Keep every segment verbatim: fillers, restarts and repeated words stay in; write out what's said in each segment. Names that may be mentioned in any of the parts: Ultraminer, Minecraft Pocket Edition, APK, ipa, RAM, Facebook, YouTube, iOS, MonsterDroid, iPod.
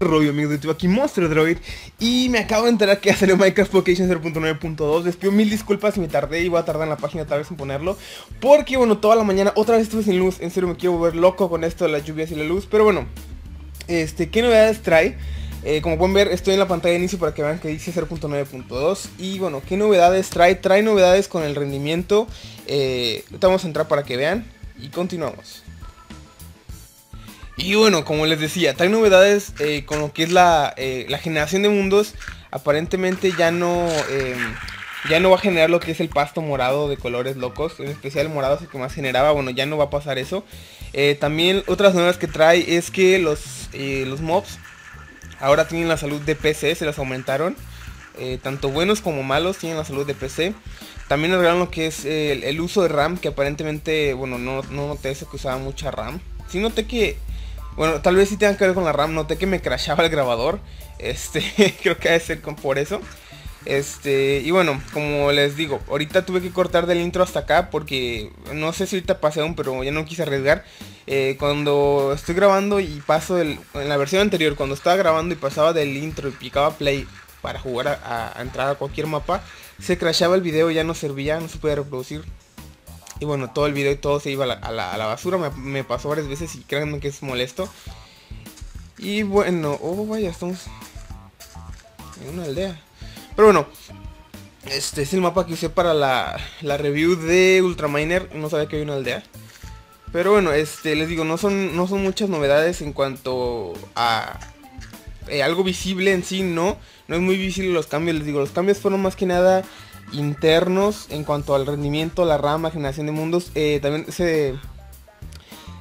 Rollo amigos de YouTube, aquí MonsterDroid. Y me acabo de enterar que ya salió Minecraft Pocket Edition cero punto nueve punto dos. Les pido mil disculpas si me tardé y voy a tardar en la página tal vez en ponerlo, porque bueno, toda la mañana otra vez estuve sin luz. En serio me quiero volver loco con esto de las lluvias y la luz. Pero bueno, este, ¿qué novedades trae? Eh, como pueden ver, estoy en la pantalla de inicio para que vean que dice cero punto nueve punto dos. Y bueno, ¿qué novedades trae? Trae novedades con el rendimiento. eh, Vamos a entrar para que vean y continuamos. Y bueno, como les decía, trae novedades eh, con lo que es la, eh, la generación de mundos. Aparentemente ya no eh, ya no va a generar lo que es el pasto morado de colores locos. En especial el morado es el que más generaba. Bueno, ya no va a pasar eso. Eh, también otras novedades que trae es que los, eh, los mobs ahora tienen la salud de P C, se las aumentaron. Eh, tanto buenos como malos tienen la salud de P C. También agregaron lo que es eh, el, el uso de RAM, que aparentemente, bueno, no, no noté eso, que usaba mucha RAM. Sí noté que... Bueno, tal vez sí tengan que ver con la RAM, noté que me crashaba el grabador. Este, creo que ha de ser con, por eso. Este, y bueno, como les digo, ahorita tuve que cortar del intro hasta acá porque no sé si ahorita pasé aún, pero ya no quise arriesgar. Eh, cuando estoy grabando y paso, el, en la versión anterior, cuando estaba grabando y pasaba del intro y picaba play para jugar a, a entrar a cualquier mapa, se crashaba el video, ya no servía, no se podía reproducir. Y bueno, todo el video y todo se iba a la, a la, a la basura. Me, me pasó varias veces y créanme que es molesto. Y bueno, oh vaya, estamos en una aldea. Pero bueno, este es el mapa que usé para la, la review de Ultraminer. No sabía que había una aldea. Pero bueno, este les digo, no son, no son muchas novedades en cuanto a eh, algo visible en sí, no. No es muy visible los cambios, les digo, los cambios fueron más que nada internos en cuanto al rendimiento, la rama, generación de mundos. eh, También se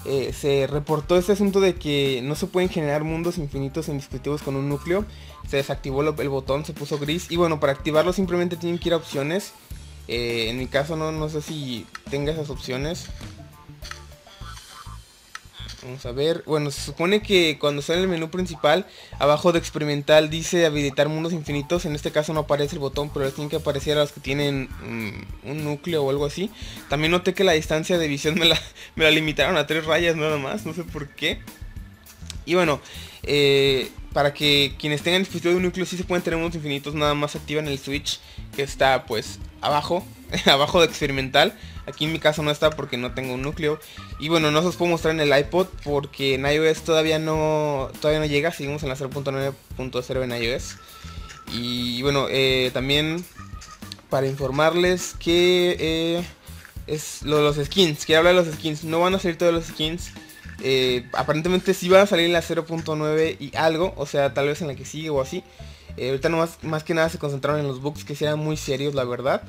eh, se reportó este asunto de que no se pueden generar mundos infinitos en dispositivos con un núcleo. Se desactivó lo, el botón, se puso gris. Y bueno, para activarlo simplemente tienen que ir a opciones. eh, En mi caso no, no sé si tenga esas opciones. Vamos a ver, bueno, se supone que cuando sale el menú principal, abajo de experimental dice habilitar mundos infinitos. En este caso no aparece el botón, pero les tienen que aparecer a los que tienen um, un núcleo o algo así. También noté que la distancia de visión me la, me la limitaron a tres rayas nada más, no sé por qué. Y bueno, eh, para que quienes tengan dispositivo de un núcleo sí se pueden tener mundos infinitos, nada más activan el switch que está pues abajo, abajo de experimental. Aquí en mi caso no está porque no tengo un núcleo. Y bueno, no se os puedo mostrar en el iPod porque en iOS todavía no todavía no llega. Seguimos en la cero punto nueve punto cero en iOS. Y bueno, eh, también para informarles que eh, es lo de los skins. Quiero hablar de los skins. No van a salir todos los skins. Eh, aparentemente sí van a salir en la cero punto nueve y algo. O sea, tal vez en la que sigue o así. Eh, ahorita no más, más que nada se concentraron en los bugs que sí eran muy serios, la verdad.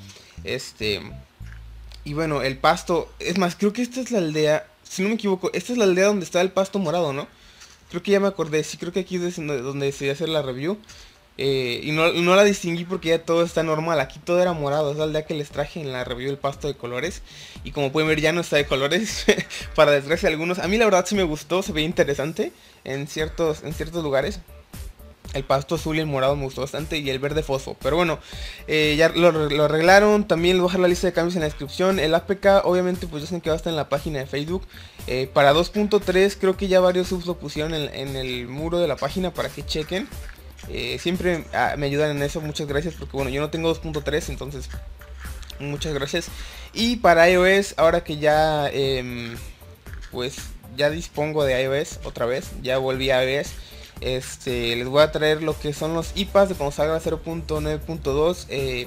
Este... Y bueno, el pasto, es más, creo que esta es la aldea, si no me equivoco, esta es la aldea donde está el pasto morado, ¿no? Creo que ya me acordé, sí, creo que aquí es donde decidí hacer la review. eh, Y no, no la distinguí porque ya todo está normal, aquí todo era morado, es la aldea que les traje en la review del pasto de colores. Y como pueden ver ya no está de colores, para desgracia de algunos. A mí la verdad sí me gustó, se veía interesante en ciertos, en ciertos lugares. El pasto azul y el morado me gustó bastante y el verde fosfo. Pero bueno, eh, ya lo, lo arreglaron. También les voy a dejar la lista de cambios en la descripción. El A P K obviamente pues ya saben que va a estar en la página de Facebook. eh, Para dos punto tres creo que ya varios subs lo pusieron en, en el muro de la página para que chequen. eh, Siempre ah, me ayudan en eso, muchas gracias. Porque bueno, yo no tengo dos punto tres, entonces muchas gracias. Y para iOS, ahora que ya eh, pues ya dispongo de iOS otra vez, ya volví a iOS. Este, les voy a traer lo que son los I P As de cuando salga la cero punto nueve punto dos. eh,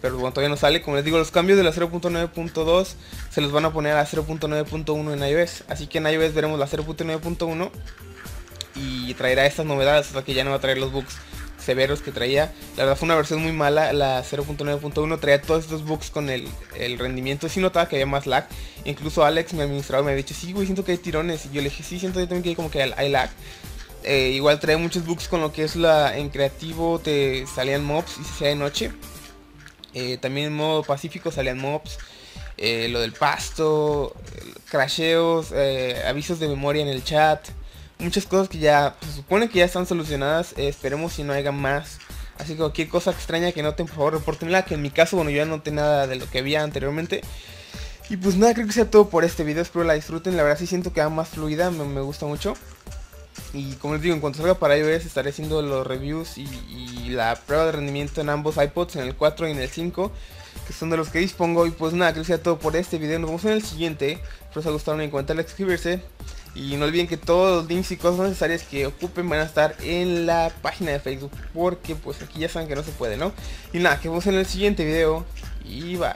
Pero bueno, todavía no sale. Como les digo, los cambios de la cero punto nueve punto dos se los van a poner a la cero punto nueve punto uno en iOS. Así que en iOS veremos la cero punto nueve punto uno y traerá estas novedades. O sea que ya no va a traer los bugs severos que traía. La verdad fue una versión muy mala. La cero punto nueve punto uno traía todos estos bugs con el, el rendimiento. Sí notaba que había más lag. Incluso Alex, mi administrador, me había dicho, sí güey, siento que hay tirones. Y yo le dije, sí, siento yo también que hay como que hay lag. Eh, igual trae muchos bugs con lo que es la... En creativo te salían mobs y se hacía de noche. eh, También en modo pacífico salían mobs. eh, Lo del pasto, crasheos, eh, avisos de memoria en el chat. Muchas cosas que ya se supone que ya están solucionadas. eh, Esperemos si no haya más. Así que cualquier cosa extraña que noten, por favor, repórtenla. Que en mi caso, bueno, yo ya no noté nada de lo que había anteriormente. Y pues nada, creo que sea todo por este video. Espero la disfruten, la verdad sí siento que va más fluida, me, me gusta mucho. Y como les digo, en cuanto salga para iOS estaré haciendo los reviews y, y la prueba de rendimiento en ambos iPods, en el cuatro y en el cinco, que son de los que dispongo. Y pues nada, que les sea todo por este video. Nos vemos en el siguiente. Espero les haya gustado, no olviden comentar, suscribirse. Y no olviden que todos los links y cosas necesarias que ocupen van a estar en la página de Facebook, porque pues aquí ya saben que no se puede, ¿no? Y nada, que nos vemos en el siguiente video. Y bye.